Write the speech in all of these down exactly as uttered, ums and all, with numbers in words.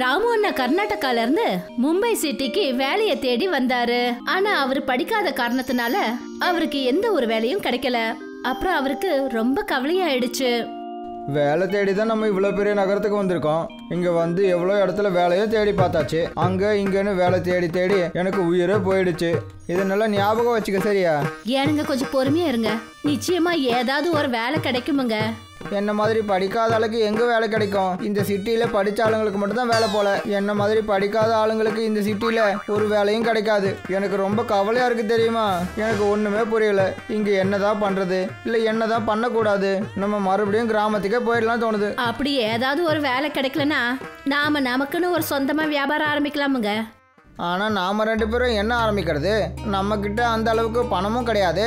ராமு அண்ணா கர்நாடகால இருந்து மும்பை சிட்டிக்கு வேலையை தேடி வந்தாரு. ஆனா அவரு படிக்காத காரணத்தினால அவருக்கு எந்த ஒரு வேலையும் கிடைக்கல. அப்புறம் அவருக்கு ரொம்ப கவலையாயிடுச்சு. வேலை தேடி தான் நம்ம இவ்வளோ பெரிய நகரத்துக்கு வந்திருக்கோம். இங்கே வந்து எவ்வளோ இடத்துல வேலையோ தேடி பார்த்தாச்சு. அங்கே இங்கேன்னு வேலை தேடி தேடி எனக்கு உயிரே போயிடுச்சு. இதை நல்லா ஞாபகம் வச்சுக்க, சரியா? ஏனுங்க, கொஞ்சம் பொறுமையாக இருங்க. நிச்சயமாக ஏதாவது ஒரு வேலை கிடைக்குமுங்க. என்ன மாதிரி படிக்காத ஆளுக்கு எங்கே வேலை கிடைக்கும்? இந்த சிட்டியில் படித்த ஆளுங்களுக்கு மட்டும்தான் வேலை போல. என்ன மாதிரி படிக்காத ஆளுங்களுக்கு இந்த சிட்டியில் ஒரு வேலையும் கிடைக்காது. எனக்கு ரொம்ப கவலையாக இருக்குது, தெரியுமா? எனக்கு ஒன்றுமே புரியலை. இங்கே என்ன தான் பண்ணுறது, இல்லை என்ன தான் பண்ணக்கூடாது? நம்ம மறுபடியும் கிராமத்துக்கே போயிடலாம் தோணுது. அப்படி ஏதாவது ஒரு வேலை கிடைக்கலன்னா நாம் நமக்குன்னு ஒரு சொந்தமாக வியாபாரம் ஆரம்பிக்கலாமுங்க. ஆனால் நாம் ரெண்டு பேரும் என்ன ஆரம்பிக்கிறது? நம்மக்கிட்ட அந்த அளவுக்கு பணமும் கிடையாது.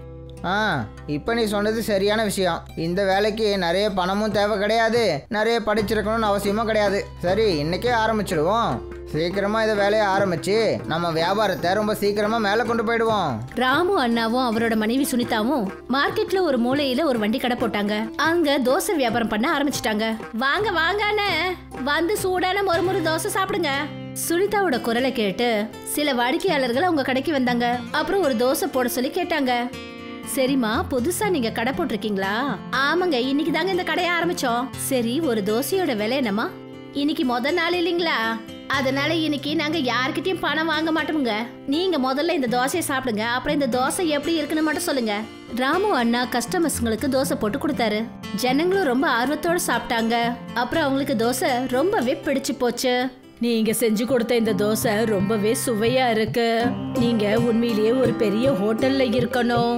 ஆ, இப்போ நீ சொன்னது சரியான விஷயம். இந்த வேலைக்கு நிறைய பணமும் தேவை கிடையாது, நிறைய படிச்சிருக்கணும்னு அவசியமும் கிடையாது. சரி, இன்றைக்கே ஆரம்பிச்சிடுவோம். சீக்கிரமாக இதை வேலையை ஆரம்பிச்சு நம்ம வியாபாரத்தை ரொம்ப சீக்கிரமாக மேலே கொண்டு போயிடுவோம். ராமு அண்ணாவும் அவரோட மனைவி சுனிதாவும் மார்க்கெட்டில் ஒரு மூலையில் ஒரு வண்டி கடை போட்டாங்க. அங்கே தோசை வியாபாரம் பண்ண ஆரம்பிச்சிட்டாங்க. வாங்க வாங்கன்னு வந்து சூடான ஒரு முறை தோசை சாப்பிடுங்க. சுனிதாவோட குரலை கேட்டு சில வாடிக்கையாளர்கள் அவங்க கடைக்கு வந்தாங்க. அப்புறம் ஒரு தோசை போட சொல்லி கேட்டாங்க. சரிம்மா, புதுசா நீங்க கடை போட்டிருக்கீங்களா? ஆமாங்க, இன்னைக்கு தாங்க இந்த கடையை ஆரம்பிச்சோம். சரி, ஒரு தோசையோட விலை என்னம்மா? இன்னைக்கு முதல் நாள் இல்லைங்களா, அதனால இன்னைக்கு நாங்க யாருக்கிட்டையும் பணம் வாங்க மாட்டோமுங்க. நீங்க முதல்ல இந்த தோசையை சாப்பிடுங்க, அப்புறம் இந்த தோசை எப்படி இருக்குன்னு மட்டும் சொல்லுங்க. ராமு அண்ணா கஸ்டமர்ஸ்ங்களுக்கு தோசை போட்டு கொடுத்தாரு. ஜனங்களும் ரொம்ப ஆர்வத்தோட சாப்பிட்டாங்க. அப்புறம் அவங்களுக்கு தோசை ரொம்பவே பிடிச்சு போச்சு. நீங்க செஞ்சு கொடுத்த இந்த தோசை ரொம்பவே சுவையா இருக்கு. நீங்க உண்மையிலேயே ஒரு பெரிய ஹோட்டல்ல இருக்கணும்.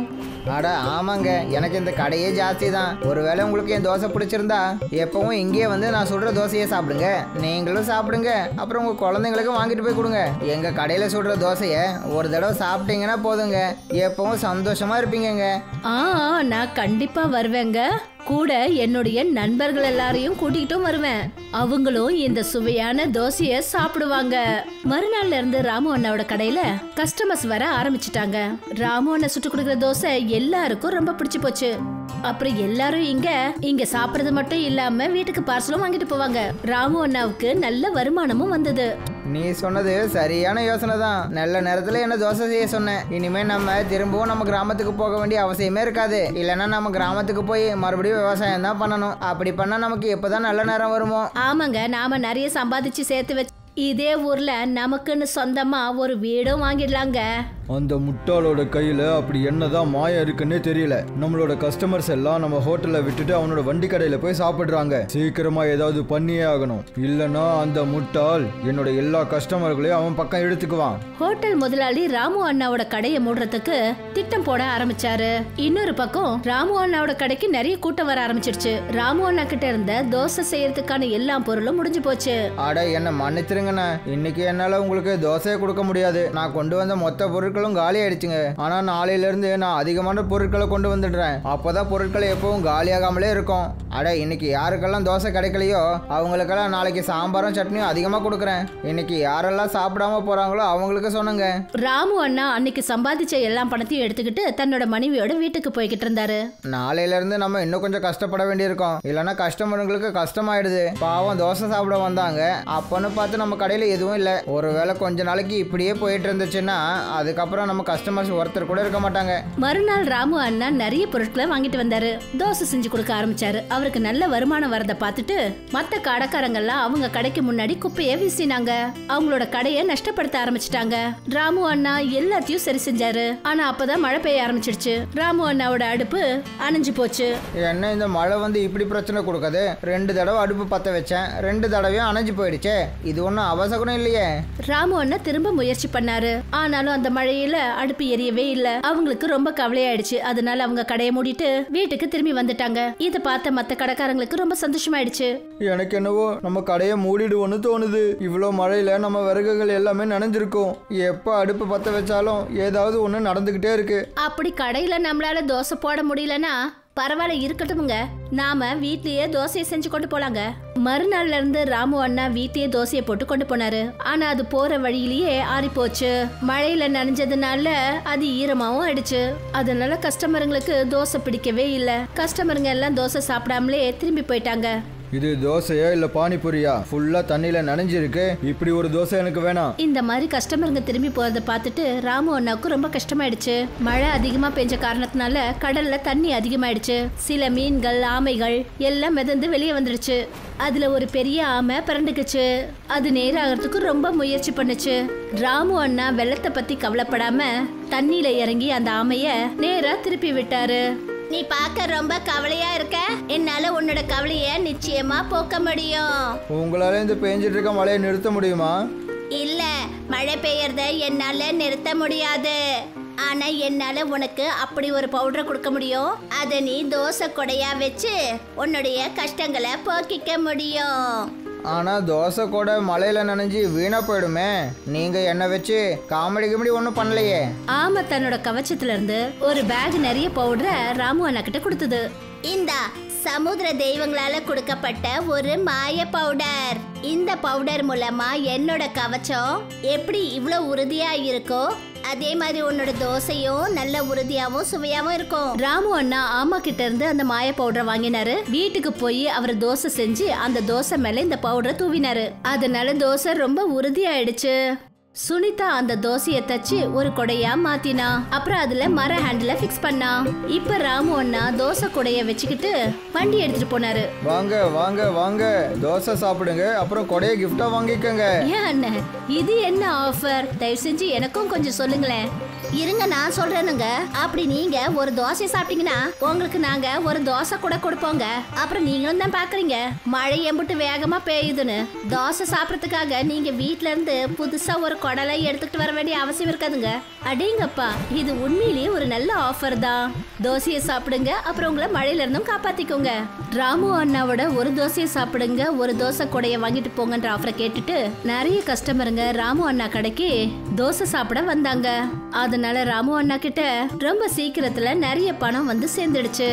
அட ஆமாங்க, எனக்கு இந்த கடையே ஜாஸ்தி தான். ஒருவேளை உங்களுக்கு என் தோசை பிடிச்சிருந்தா எப்பவும் இங்கேயே வந்து நான் சுடுற தோசையே சாப்பிடுங்க. நீங்களும் சாப்பிடுங்க, அப்புறம் உங்கள் குழந்தைங்களுக்கும் வாங்கிட்டு போய் கொடுங்க. எங்கள் கடையில் சுடுற தோசையை ஒரு தடவை சாப்பிட்டீங்கன்னா போதுங்க, எப்பவும் சந்தோஷமாக இருப்பீங்கங்க. ஆ, நான் கண்டிப்பாக வருவேங்க. கூட என்னுடைய நண்பர்கள் எல்லாரையும் கூட்டிகிட்டும் வருவேன். அவங்களும் இந்த சுவையான தோசையை சாப்பிடுவாங்க. மறுநாள்ல இருந்து ராமு அண்ணாவோட கடையில கஸ்டமர்ஸ் வர ஆரம்பிச்சுட்டாங்க. ராமு அண்ணா சுட்டு கொடுக்குற தோசை எல்லாருக்கும் ரொம்ப பிடிச்சு போச்சு. அப்புறம் எல்லாரும் இங்க இங்க சாப்பிடுறது மட்டும் இல்லாம வீட்டுக்கு பார்சலும் வாங்கிட்டு போவாங்க. ராமு அண்ணாவுக்கு நல்ல வருமானமும் வந்தது. நீ சொன்னது சரியான யோசனை தான். நல்ல நேரத்தில் என்ன தோசை செய்ய சொன்னேன். இனிமேல் நம்ம திரும்பவும் நம்ம கிராமத்துக்கு போக வேண்டிய அவசியமே இருக்காது. இல்லைன்னா நம்ம கிராமத்துக்கு போய் மறுபடியும் விவசாயம் தான் பண்ணணும். அப்படி பண்ணால் நமக்கு எப்போ தான் நல்ல நேரம் வருமோ? ஆமாங்க, நாம் நிறைய சம்பாதிச்சு சேர்த்து வச்சு இதே ஊர்ல நமக்குன்னு சொந்தமா ஒரு வீடும் வாங்கிடலாங்க. அந்த முட்டாளோட கையில அப்படி என்னதான் மாயா இருக்குன்னே தெரியல. நம்மளோட கஸ்டமர்ஸ் எல்லாம் நம்ம ஹோட்டல்ல விட்டுட்டு அவனோட வண்டி கடையில போய் சாப்பிடுறாங்க. சீக்கிரமா ஏதாவது பண்ணியே ஆகணும், இல்லன்னா அந்த முட்டாள் என்னோட எல்லா கஸ்டமர்களையும் அவன் பக்கம் எடுத்துக்குவான். ஹோட்டல் முதலாளி ராமு அண்ணாவோட கடையை மூடுறதுக்கு திட்டம் போட ஆரம்பிச்சாரு. இன்னொரு பக்கம் ராமு அண்ணாவோட கடைக்கு நிறைய கூட்டம் வர ஆரம்பிச்சிருச்சு. ராமு அண்ணா கிட்ட இருந்த தோசை செய்யறதுக்கான எல்லா பொருளும் முடிஞ்சு போச்சு. அட என்ன மன்னிச்சிருங்க, இன்னைக்கு என்னால உங்களுக்கு தோசையை கொடுக்க முடியாது. நான் கொண்டு வந்த மொத்த பொருட்களும் காலி ஆயிடுச்சுங்க. ஆனா நாளையில இருந்து நான் அதிகமான பொருட்களை கொண்டு வந்துடுறேன். அப்பதான் பொருட்களை எப்பவும் காலியாகாமலே இருக்கும். அட, இன்னைக்கு யாருக்கெல்லாம் தோசை கிடைக்கலையோ அவங்களுக்கெல்லாம் நாளைக்கு சாம்பாரும் சட்னியும் அதிகமா கொடுக்குறேன். இன்னைக்கு யாரெல்லாம் சாப்பிடாம போறாங்களோ அவங்களுக்கு சொன்னுங்க. ராமு அண்ணா அன்னைக்கு சம்பாதிச்ச எல்லா பணத்தையும் எடுத்துக்கிட்டு தன்னோட மனைவியோட வீட்டுக்கு போய்கிட்டு இருந்தாரு. நாளையில இருந்து நம்ம இன்னும் கொஞ்சம் கஷ்டப்பட வேண்டியிருக்கோம், இல்லைன்னா கஸ்டமர்களுக்கு கஷ்டமாயிடுது. பாவம், தோசை சாப்பிட வந்தாங்க அப்பன்னு பார்த்து நம்ம கடையில் எதுவும் இல்லை. ஒருவேளை கொஞ்ச நாளைக்கு இப்படியே போயிட்டு இருந்துச்சுன்னா அதுக்கப்புறம் நம்ம கஸ்டமர்ஸ் ஒருத்தர் கூட இருக்க மாட்டாங்க. மறுநாள் ராமு அண்ணா நிறைய பொருட்களை வாங்கிட்டு வந்தாரு. தோசை செஞ்சு கொடுக்க ஆரம்பிச்சாரு. அவருக்கு நல்ல வருமானம் வரத பார்த்துட்டு மற்ற கடைக்காரங்கெல்லாம் அவங்க கடைக்கு முன்னாடி குப்பையை வீசினாங்க. அவங்களோட கடையை நஷ்டப்படுத்த ஆரம்பிச்சிட்டாங்க. ராமு அண்ணா எல்லாத்தையும் சரி செஞ்சாரு. ஆனா அப்பதான் மழை பெய்ய ஆரம்பிச்சிருச்சு. ராமு அண்ணாவோட அடுப்பு அணைஞ்சு போச்சு. என்ன இந்த மழை வந்து இப்படி பிரச்சனை கொடுக்குது? ரெண்டு தடவை அடுப்பு பற்ற வச்சேன், ரெண்டு தடவையும் அணைஞ்சு போயிடுச்சே. இது ஒன்றும் அவசரம் இல்லையே. ராமு அண்ணா திரும்ப முயற்சி பண்ணாரு. ஆனாலும் அந்த மழையில அடுப்பு எரியவே இல்ல. அவங்களுக்கு ரொம்ப கவலையாயிடுச்சு. அதனால அவங்க கடையை மூடிட்டு வீட்டுக்கு திரும்பி வந்துட்டாங்க. இத பார்த்த மத்த கடைக்காரங்களுக்கு ரொம்ப சந்தோஷமாயிடுச்சு. எனக்கு என்னவோ நம்ம கடையை மூடிடுவோன்னு தோணுது. இவ்வளவு மழையில நம்ம விறகுகள் எல்லாமே நனைஞ்சிருக்கும். எப்ப அடுப்பு பத்த வச்சாலும் ஏதாவது ஒண்ணு நடந்துகிட்டே இருக்கு. அப்படி கடையில நம்மளால தோசை போட முடியலன்னா பரவாயில்ல இருக்கட்டும்ங்க, நாம வீட்லயே தோசையை செஞ்சு கொண்டு போலாங்க. மறுநாள்ல இருந்து ராமு அண்ணா வீட்லயே தோசையை போட்டு கொண்டு போனாரு. ஆனா அது போற வழியிலேயே ஆறி போச்சு. மழையில நனைஞ்சதுனால அது ஈரமாவும் ஆயிடுச்சு. அதனால கஸ்டமருங்களுக்கு தோசை பிடிக்கவே இல்லை. கஸ்டமருங்க எல்லாம் தோசை சாப்பிடாமலே திரும்பி போயிட்டாங்க. இது தோசையா இல்ல பானிபூரியா? ஃபுல்லா தண்ணியில நனைஞ்சிருக்கு, இப்படி ஒரு தோசை எனக்கு வேணாம். இந்த மாதிரி கஸ்டமருங்க திரும்பி போறத பார்த்துட்டு ராமு அண்ணாவுக்கு ரொம்ப கஷ்டமாயிடுச்சு. மழை அதிகமா பெஞ்ச காரணத்தினால கடல்ல தண்ணி அதிகமாயிடுச்சு. சில மீன்கள் ஆமைகள் எல்லாம் மிதந்து வெளியே வந்துடுச்சு. அதுல ஒரு பெரிய ஆமை பிறண்டுக்குச்சு. அது நேராகிறதுக்கு ரொம்ப முயற்சி பண்ணுச்சு. ராமு அண்ணா வெள்ளத்தை பத்தி கவலைப்படாம தண்ணியில இறங்கி அந்த ஆமைய நேரா திருப்பி விட்டாரு. நீ பார்க்க ரொம்ப கவலையா இருக்க, என்னால உன்னோட கவலைய நிச்சயமா போக்க முடியும். உங்களால இந்த பெஞ்சிட்டு இருக்க மழையை நிறுத்த முடியுமா? இல்ல, மழை பெய்யறத என்னால நிறுத்த முடியாது. ஆனா என்னால உனக்கு அப்படி ஒரு பவுடர் கொடுக்க முடியும். அத நீ தோசை கொடையா வச்சு உன்னுடைய கஷ்டங்களை போக்கிக்க முடியும். ஆனா தோசை கூட மலையில நனைஞ்சு வீணா போயிடுமே. நீங்க என்ன வச்சு காமெடி கிமெடி ஒண்ணும் பண்ணலையே. ஆமா, தன்னோட கவச்சத்துல இருந்து ஒரு பேக் நிறைய பவுடரை ராமு அண்ணா கிட்ட கொடுத்தது. இந்தா, சமுதிர தெய்வங்களால கொடுக்கப்பட்ட ஒரு மாய பவுடர். இந்த பவுடர் மூலமா என்னோட கவச்சம் எப்படி இவ்வளவு உறுதியா இருக்கோ அதே மாதிரி உன்னோட தோசையும் நல்ல உறுதியாவும் சுவையாவும் இருக்கும். ராமு அண்ணா ஆமா கிட்ட இருந்து அந்த மாய பவுடரை வாங்கினாரு. வீட்டுக்கு போய் அவர் தோசை செஞ்சு அந்த தோசை மேல இந்த பவுடரை தூவினாரு. அதனால தோசை ரொம்ப உறுதியாயிடுச்சு. சுனிதா அந்த தோசையை தச்சு ஒரு கொடையா மாத்தினா. அப்புறம் அதுல மர ஹேண்டில பிக்ஸ் பண்ணா. இப்ப ராமு அண்ணா தோசை கொடைய வச்சுக்கிட்டு வண்டி எடுத்துட்டு போனாரு. வாங்க வாங்க வாங்க, தோசை சாப்பிடுங்க, அப்புறம் கொடைய கிஃப்டா வாங்கிக்கங்க. ஏன் அண்ணா, இது என்ன ஆஃபர்? தயவு செஞ்சு எனக்கும் கொஞ்சம் சொல்லுங்களேன். இருங்க, நான் சொல்றேனுங்க. அப்படி நீங்க ஒரு தோசை சாப்பிட்டீங்கன்னா உங்களுக்கு நாங்க ஒரு தோசை கூட கொடுப்போங்க. அப்புறம் நீங்களும் தான் பாக்குறீங்க மழை எம்பிட்டு வேகமா பெய்யுதுன்னு. தோசை சாப்பிடறதுக்காக நீங்க வீட்டுல இருந்து புதுசா ஒரு கொடலை எடுத்துக்கிட்டு வர வேண்டிய அவசியம் இருக்காதுங்க. அடேங்கப்பா, இது உண்மையிலேயே ஒரு நல்ல ஆஃபர் தான். தோசையை சாப்பிடுங்க, அப்புறம் உங்களை மழையில இருந்தும் காப்பாத்திக்கோங்க. ராமு அண்ணாவோட ஒரு தோசையை சாப்பிடுங்க, ஒரு தோசை கொடைய வாங்கிட்டு போங்கன்ற ஆஃபரை கேட்டுட்டு நிறைய கஸ்டமருங்க ராமு அண்ணா கடைக்கு தோசை சாப்பிட வந்தாங்க. அதனால ராமு அண்ணா கிட்ட ரொம்ப சீக்கிரத்துல நிறைய பணம் வந்து சேர்ந்துடுச்சு.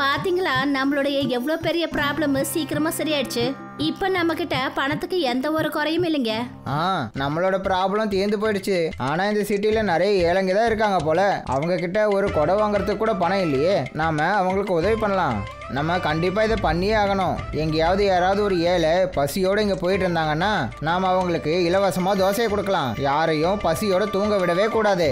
பாத்தீங்களா, நம்மளுடைய எவ்வளவு பெரிய ப்ராப்ளம் சீக்கிரமா சரியாயிடுச்சு. இப்ப நம்ம கிட்ட பணத்துக்கு எந்த ஒரு குறையும் இல்லைங்க. ஆ, நம்மளோட ப்ராப்ளம் தீர்ந்து போயிடுச்சு. ஆனா இந்த சிட்டில நிறைய ஏழைங்க தான் இருக்காங்க போல. அவங்க கிட்ட ஒரு கொடை வாங்குறதுக்கு கூட பணம் இல்லையே. நாம அவங்களுக்கு உதவி பண்ணலாம். நம்ம கண்டிப்பாக இதை பண்ணியே ஆகணும். எங்கேயாவது யாராவது ஒரு ஏழை பசியோடு இங்கே போயிட்டு இருந்தாங்கன்னா நாம் அவங்களுக்கு இலவசமாக தோசையை கொடுக்கலாம். யாரையும் பசியோடு தூங்க விடவே கூடாது.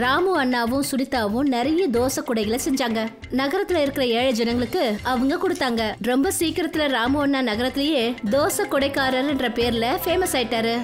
ராமு அண்ணாவும் சுனிதாவும் நிறைய தோசை குடைகளை செஞ்சாங்க. நகரத்துல இருக்கிற ஏழை ஜனங்களுக்கு அவங்க கொடுத்தாங்க. ரொம்ப சீக்கிரத்துல ராமு அண்ணா நகரத்திலேயே தோசை கொடைக்காரர் என்ற பேர்ல ஃபேமஸ் ஆயிட்டாரு.